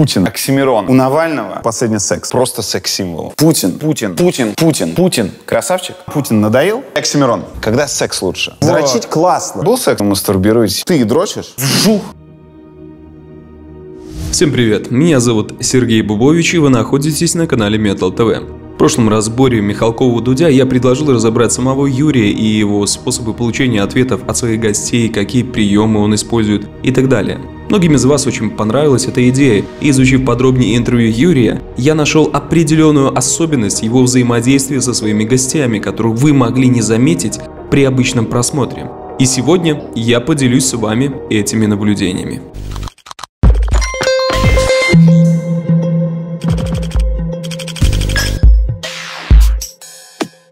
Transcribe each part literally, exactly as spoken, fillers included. Путин. Оксимирон. У Навального последний секс. Просто секс-символ. Путин. Путин. Путин. Путин. Путин. Красавчик. Путин надоел. Оксимирон. Когда секс лучше? Дрочить классно. Был секс? Мастурбируйте. Ты дрочишь? Жух. Всем привет, меня зовут Сергей Бубович, и вы находитесь на канале Metal ти ви. В прошлом разборе Михалкова-Дудя я предложил разобрать самого Юрия и его способы получения ответов от своих гостей, какие приемы он использует и так далее. Многим из вас очень понравилась эта идея, и изучив подробнее интервью Юрия, я нашел определенную особенность его взаимодействия со своими гостями, которую вы могли не заметить при обычном просмотре. И сегодня я поделюсь с вами этими наблюдениями.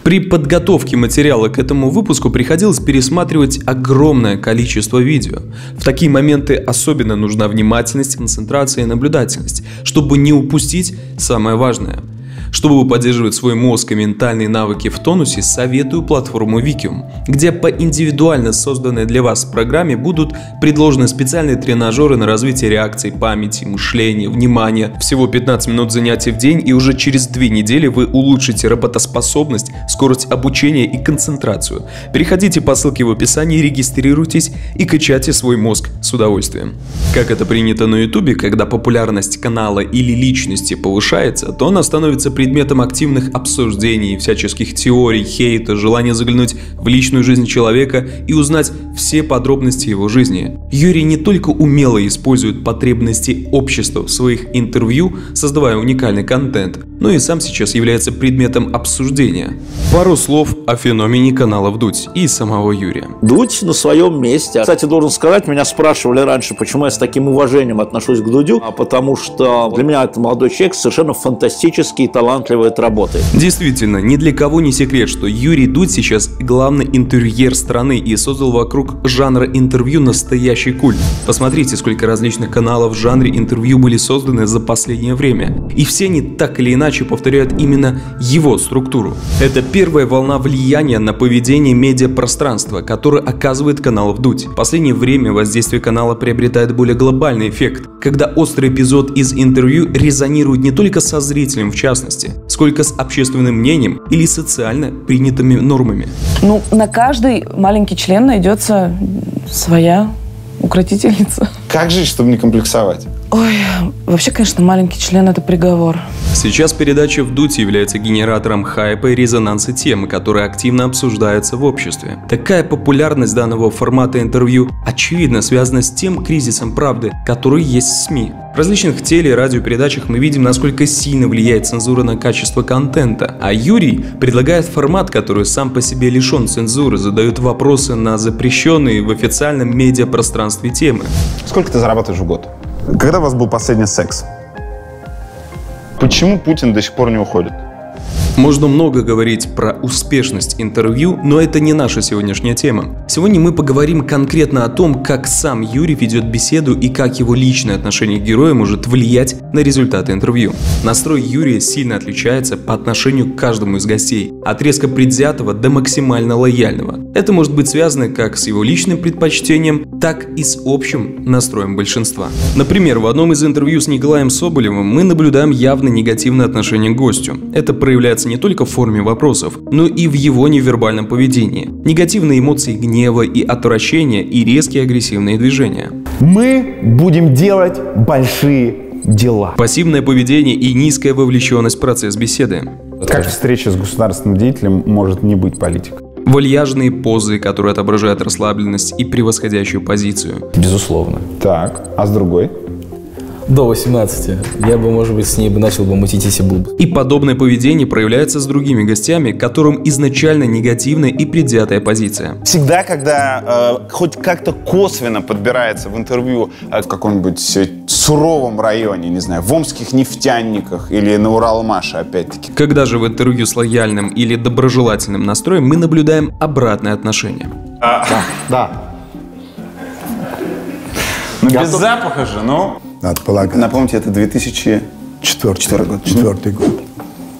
При подготовке материала к этому выпуску приходилось пересматривать огромное количество видео. В такие моменты особенно нужна внимательность, концентрация и наблюдательность, чтобы не упустить самое важное. Чтобы поддерживать свой мозг и ментальные навыки в тонусе, советую платформу Викиум, где по индивидуально созданной для вас программе будут предложены специальные тренажеры на развитие реакций, памяти, мышления, внимания. Всего пятнадцать минут занятий в день, и уже через две недели вы улучшите работоспособность, скорость обучения и концентрацию. Переходите по ссылке в описании, регистрируйтесь и качайте свой мозг с удовольствием. Как это принято на ютубе, когда популярность канала или личности повышается, то она становится предметом активных обсуждений, всяческих теорий, хейта, желания заглянуть в личную жизнь человека и узнать все подробности его жизни. Юрий не только умело использует потребности общества в своих интервью, создавая уникальный контент, но и сам сейчас является предметом обсуждения. Пару слов о феномене канала Вдудь и самого Юрия. Дудь на своем месте. Кстати, должен сказать, меня спрашивали раньше, почему я с таким уважением отношусь к Дудю, а потому что для меня этот молодой человек совершенно фантастический талант. Работы. Действительно, ни для кого не секрет, что Юрий Дудь сейчас главный интервьюер страны и создал вокруг жанра интервью настоящий культ. Посмотрите, сколько различных каналов в жанре интервью были созданы за последнее время. И все они так или иначе повторяют именно его структуру. Это первая волна влияния на поведение медиапространства, которое оказывает канал Вдудь. В последнее время воздействие канала приобретает более глобальный эффект, когда острый эпизод из интервью резонирует не только со зрителем в частности, сколько с общественным мнением или социально принятыми нормами. Ну, на каждый маленький член найдется своя укротительница. Как жить, чтобы не комплексовать? Ой, вообще, конечно, маленький член – это приговор. Сейчас передача «Вдудь» является генератором хайпа и резонанса темы, которые активно обсуждаются в обществе. Такая популярность данного формата интервью очевидно связана с тем кризисом правды, который есть в СМИ. В различных теле- и радиопередачах мы видим, насколько сильно влияет цензура на качество контента. А Юрий предлагает формат, который сам по себе лишен цензуры, задает вопросы на запрещенные в официальном медиапространстве темы. Сколько ты зарабатываешь в год? Когда у вас был последний секс? Почему Путин до сих пор не уходит? Можно много говорить про успешность интервью, но это не наша сегодняшняя тема. Сегодня мы поговорим конкретно о том, как сам Юрий ведет беседу и как его личное отношение к герою может влиять на результаты интервью. Настрой Юрия сильно отличается по отношению к каждому из гостей, от резко предвзятого до максимально лояльного. Это может быть связано как с его личным предпочтением, так и с общим настроем большинства. Например, в одном из интервью с Николаем Соболевым мы наблюдаем явно негативное отношение к гостю. Это проявляется не только в форме вопросов, но и в его невербальном поведении. Негативные эмоции гнева и отвращения и резкие агрессивные движения. Мы будем делать большие дела. Пассивное поведение и низкая вовлеченность в процесс беседы. Как встреча с государственным деятелем может не быть политикой? Вальяжные позы, которые отображают расслабленность и превосходящую позицию. Безусловно. Так, а с другой? До восемнадцати. Я бы, может быть, с ней бы начал бы мутить, если был бы. И подобное поведение проявляется с другими гостями, которым изначально негативная и предвзятая позиция. Всегда, когда э, хоть как-то косвенно подбирается в интервью э, в каком-нибудь суровом районе, не знаю, в омских нефтяниках или на Уралмаше, опять-таки. Когда же в интервью с лояльным или доброжелательным настроем мы наблюдаем обратное отношение. А, да, да. Ну, без только... запаха же, ну... Надо полагать. Напомните, это две тысячи четвёртый год.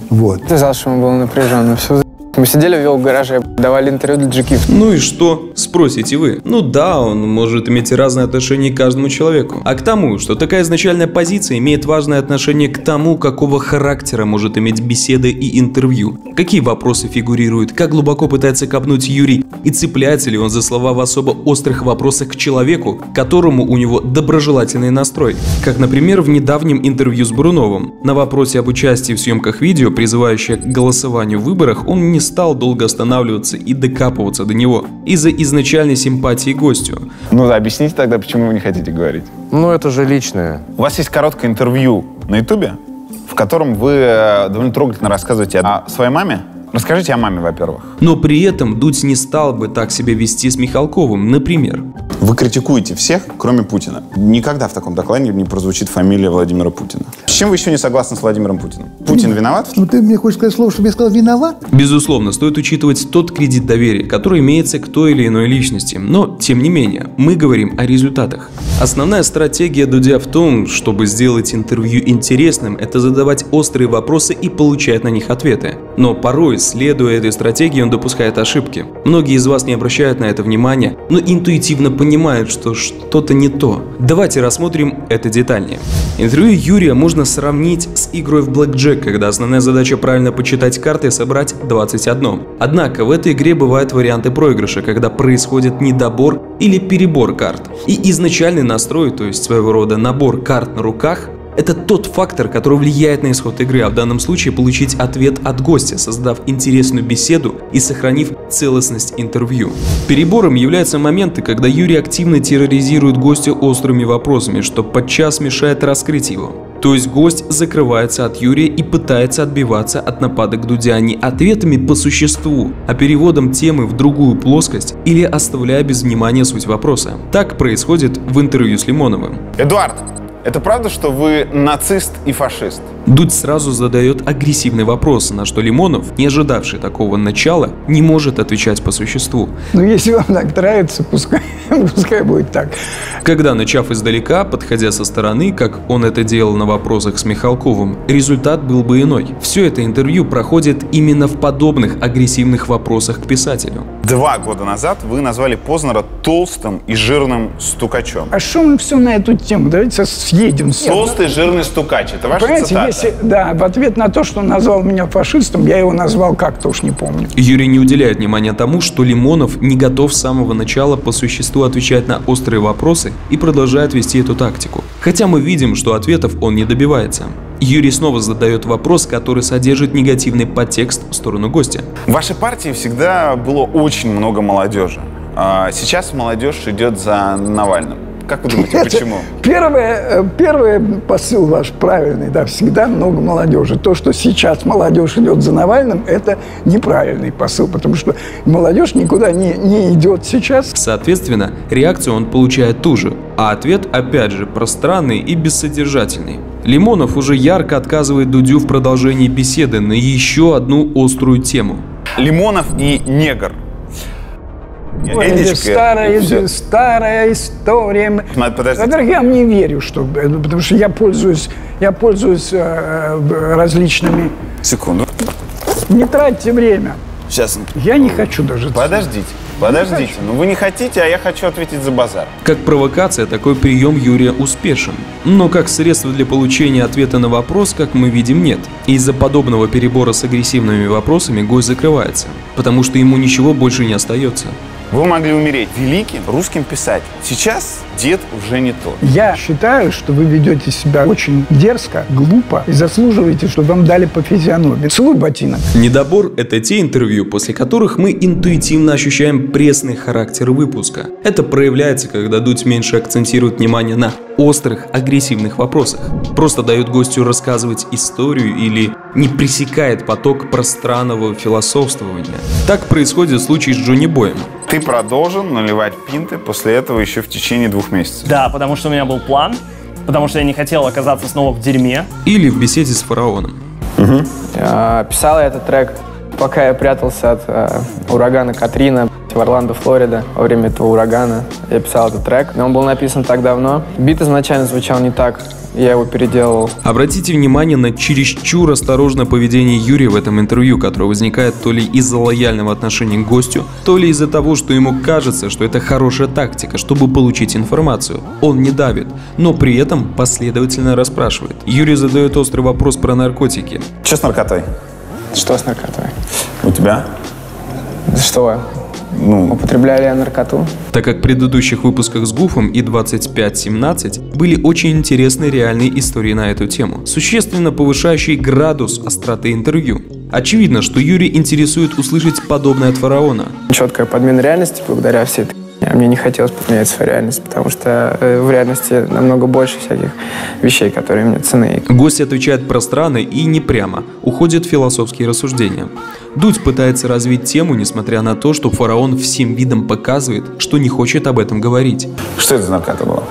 Вот. Ты сказал, что он был напряженным. Все. Мы сидели в гараже, давали интервью для джекиф. Ну и что? спросите вы. Ну да, он может иметь разное отношение к каждому человеку, а к тому, что такая изначальная позиция имеет важное отношение к тому, какого характера может иметь беседы и интервью, какие вопросы фигурируют, как глубоко пытается копнуть Юрий и цепляется ли он за слова в особо острых вопросах к человеку, которому у него доброжелательный настрой. Как, например, в недавнем интервью с Буруновым. На вопросе об участии в съемках видео, призывающее к голосованию в выборах, он не стал долго останавливаться и докапываться до него из-за изначальной симпатии гостю. Ну да, объясните тогда, почему вы не хотите говорить. Ну это же личное. У вас есть короткое интервью на ютубе, в котором вы довольно трогательно рассказываете о своей маме. Расскажите о маме, во-первых. Но при этом Дудь не стал бы так себя вести с Михалковым, например. Вы критикуете всех, кроме Путина. Никогда в таком докладе не прозвучит фамилия Владимира Путина. С чем вы еще не согласны с Владимиром Путиным? Путин виноват? Ну, ты мне хочешь сказать слово, чтобы я сказал виноват? Безусловно, стоит учитывать тот кредит доверия, который имеется к той или иной личности. Но, тем не менее, мы говорим о результатах. Основная стратегия Дудя в том, чтобы сделать интервью интересным, это задавать острые вопросы и получать на них ответы. Но порой, следуя этой стратегии, он допускает ошибки. Многие из вас не обращают на это внимания, но интуитивно понимают, что что-то не то. Давайте рассмотрим это детальнее. Интервью Юрия можно сравнить с игрой в блэкджек, когда основная задача правильно почитать карты и собрать двадцать одну. Однако в этой игре бывают варианты проигрыша, когда происходит недобор или перебор карт. И изначальный настрой, то есть своего рода набор карт на руках, это тот фактор, который влияет на исход игры, а в данном случае получить ответ от гостя, создав интересную беседу и сохранив целостность интервью. Перебором являются моменты, когда Юрий активно терроризирует гостя острыми вопросами, что подчас мешает раскрыть его. То есть гость закрывается от Юрия и пытается отбиваться от нападок Дудя не ответами по существу, а переводом темы в другую плоскость или оставляя без внимания суть вопроса. Так происходит в интервью с Лимоновым. Эдуард! Это правда, что вы нацист и фашист? Дудь сразу задает агрессивный вопрос, на что Лимонов, не ожидавший такого начала, не может отвечать по существу. Ну, если вам так нравится, пускай, пускай будет так. Когда, начав издалека, подходя со стороны, как он это делал на вопросах с Михалковым, результат был бы иной. Все это интервью проходит именно в подобных агрессивных вопросах к писателю. Два года назад вы назвали Познера толстым и жирным стукачом. А что мы все на эту тему? Давайте съездим. Едем. Толстый, жирный стукач. Это ваша Понимаете, цитата? Если, да, в ответ на то, что он назвал меня фашистом, я его назвал как-то, уж не помню. Юрий не уделяет внимания тому, что Лимонов не готов с самого начала по существу отвечать на острые вопросы и продолжает вести эту тактику. Хотя мы видим, что ответов он не добивается. Юрий снова задает вопрос, который содержит негативный подтекст в сторону гостя. В вашей партии всегда было очень много молодежи. Сейчас молодежь идет за Навальным. Как вы думаете, почему? Первое, первый посыл ваш правильный, да, всегда много молодежи. То, что сейчас молодежь идет за Навальным, это неправильный посыл, потому что молодежь никуда не, не идет сейчас. Соответственно, реакцию он получает ту же, а ответ, опять же, пространный и бессодержательный. Лимонов уже ярко отказывает Дудю в продолжении беседы на еще одну острую тему. Лимонов и негр. Ой, это старая, это старая история. Во-первых, я вам не верю, что, потому что я пользуюсь, я пользуюсь э, различными... Секунду. Не тратьте время. Сейчас. Я не хочу даже... Подождите. Подождите, ну вы не хотите, а я хочу ответить за базар. Как провокация, такой прием Юрия успешен. Но как средство для получения ответа на вопрос, как мы видим, нет. Из-за подобного перебора с агрессивными вопросами гость закрывается, потому что ему ничего больше не остается. Вы могли умереть великим русским писателем. Сейчас дед уже не тот. Я считаю, что вы ведете себя очень дерзко, глупо и заслуживаете, чтобы вам дали по физиономии. Целуй ботинок. Недобор – это те интервью, после которых мы интуитивно ощущаем пресный характер выпуска. Это проявляется, когда Дудь меньше акцентирует внимание на острых, агрессивных вопросах. Просто дает гостю рассказывать историю или не пресекает поток пространного философствования. Так происходит в случае с Джонни Боем. Ты продолжен наливать пинты после этого еще в течение двух месяцев. Да, потому что у меня был план, потому что я не хотел оказаться снова в дерьме. Или в беседе с Фараоном. Угу. А, писал я этот трек пока я прятался от э, урагана Катрина в Орландо, Флорида, во время этого урагана я писал этот трек, но он был написан так давно. Бит изначально звучал не так, я его переделал. Обратите внимание на чересчур осторожное поведение Юрия в этом интервью, которое возникает то ли из-за лояльного отношения к гостю, то ли из-за того, что ему кажется, что это хорошая тактика, чтобы получить информацию. Он не давит, но при этом последовательно расспрашивает. Юрий задает острый вопрос про наркотики. Что с наркотой? Что с наркотой? У тебя? Что? Ну, употребляли я наркоту. Так как в предыдущих выпусках с Гуфом и двадцать пять семнадцать были очень интересные реальные истории на эту тему, существенно повышающие градус остроты интервью. Очевидно, что Юрий интересует услышать подобное от Фараона. Четкая подмена реальности благодаря всей этой... Мне не хотелось поменять свою реальность, потому что в реальности намного больше всяких вещей, которые мне ценны. Гость отвечает пространно и не прямо. Уходят философские рассуждения. Дудь пытается развить тему, несмотря на то, что Фараон всем видом показывает, что не хочет об этом говорить. Что это за наркота была?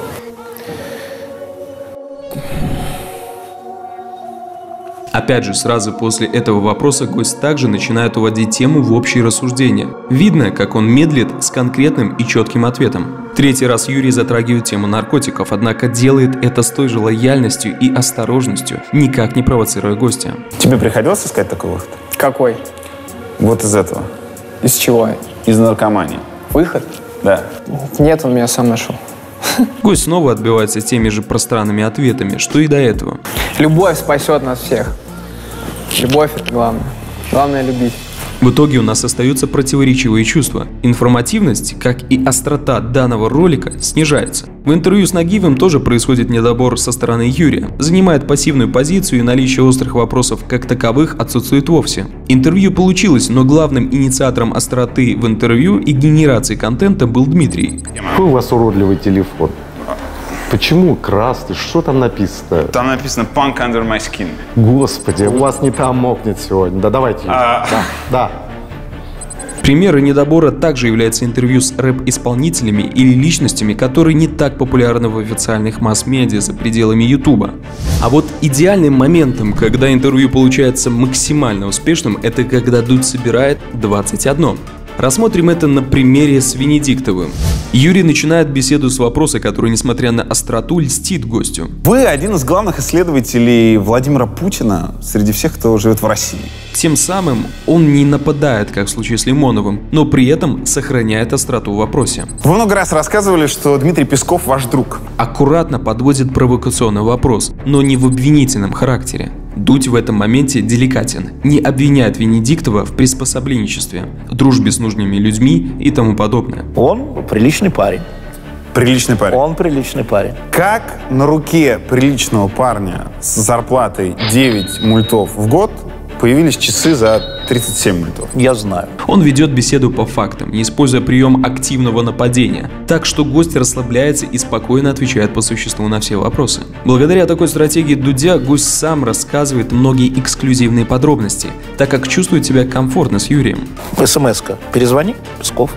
Опять же, сразу после этого вопроса гость также начинает уводить тему в общие рассуждения. Видно, как он медлит с конкретным и четким ответом. Третий раз Юрий затрагивает тему наркотиков, однако делает это с той же лояльностью и осторожностью, никак не провоцируя гостя. Тебе приходилось искать такой выход? Какой? Вот из этого. Из чего? Из наркомании. Выход? Да. Нет, он меня сам нашел. Гость снова отбивается теми же пространными ответами, что и до этого. Любовь спасет нас всех. Любовь – это главное. Главное – любить. В итоге у нас остаются противоречивые чувства. Информативность, как и острота данного ролика, снижается. В интервью с Нагиевым тоже происходит недобор со стороны Юрия. Занимает пассивную позицию, и наличие острых вопросов как таковых отсутствует вовсе. Интервью получилось, но главным инициатором остроты в интервью и генерации контента был Дмитрий. Какой у вас уродливый телефон? Почему красный? Что там написано? Там написано «Punk under my skin». Господи, у вас не там мокнет сегодня. Да, давайте. А... Да, да. Примеры недобора также являются интервью с рэп-исполнителями или личностями, которые не так популярны в официальных масс-медиа за пределами Ютуба. А вот идеальным моментом, когда интервью получается максимально успешным, это когда Дудь собирает двадцать одно. Рассмотрим это на примере с Венедиктовым. Юрий начинает беседу с вопроса, который, несмотря на остроту, льстит гостю. Вы один из главных исследователей Владимира Путина среди всех, кто живет в России. Тем самым он не нападает, как в случае с Лимоновым, но при этом сохраняет остроту в вопросе. Вы много раз рассказывали, что Дмитрий Песков ваш друг. Аккуратно подводит провокационный вопрос, но не в обвинительном характере. Дудь в этом моменте деликатен, не обвиняет Венедиктова в приспособленничестве, дружбе с нужными людьми и тому подобное. Он приличный парень. Приличный парень? Он приличный парень. Как на руке приличного парня с зарплатой девять мультов в год появились часы за тридцать семь мультов? Я знаю. Он ведет беседу по фактам, не используя прием активного нападения, так что гость расслабляется и спокойно отвечает по существу на все вопросы. Благодаря такой стратегии Дудя гость сам рассказывает многие эксклюзивные подробности, так как чувствует себя комфортно с Юрием. СМС-ка. Перезвони, Песков.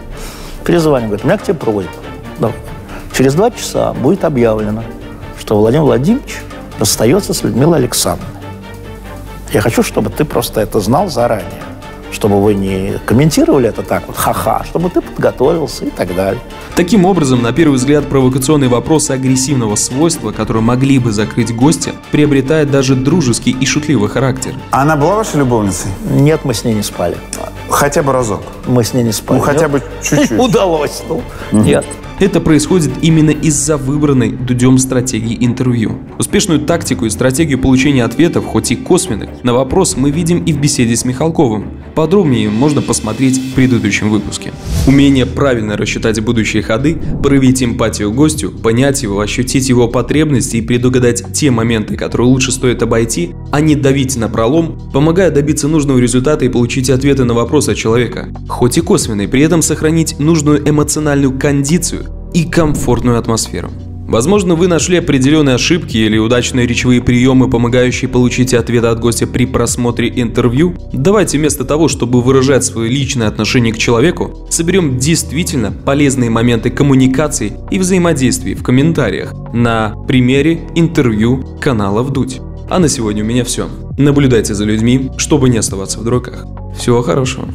Перезвони, говорит, меня к тебе просьба. Да. Через два часа будет объявлено, что Владимир Владимирович расстается с Людмилой Александровной. Я хочу, чтобы ты просто это знал заранее, чтобы вы не комментировали это так вот, ха-ха, чтобы ты подготовился и так далее. Таким образом, на первый взгляд, провокационные вопросы агрессивного свойства, которые могли бы закрыть гостя, приобретает даже дружеский и шутливый характер. Она была вашей любовницей? Нет, мы с ней не спали. Хотя бы разок? Мы с ней не спали. Ну, хотя бы чуть-чуть. Удалось, ну, нет. Это происходит именно из-за выбранной Дудем стратегии интервью. Успешную тактику и стратегию получения ответов, хоть и косвенных, на вопрос мы видим и в беседе с Михалковым. Подробнее можно посмотреть в предыдущем выпуске. Умение правильно рассчитать будущие ходы, проявить эмпатию гостю, понять его, ощутить его потребности и предугадать те моменты, которые лучше стоит обойти, а не давить на пролом, помогая добиться нужного результата и получить ответы на вопросы человека. Хоть и косвенные, при этом сохранить нужную эмоциональную кондицию и комфортную атмосферу. Возможно, вы нашли определенные ошибки или удачные речевые приемы, помогающие получить ответы от гостя при просмотре интервью. Давайте вместо того, чтобы выражать свое личное отношение к человеку, соберем действительно полезные моменты коммуникации и взаимодействий в комментариях на примере интервью канала «Вдудь». А на сегодня у меня все. Наблюдайте за людьми, чтобы не оставаться в дураках. Всего хорошего.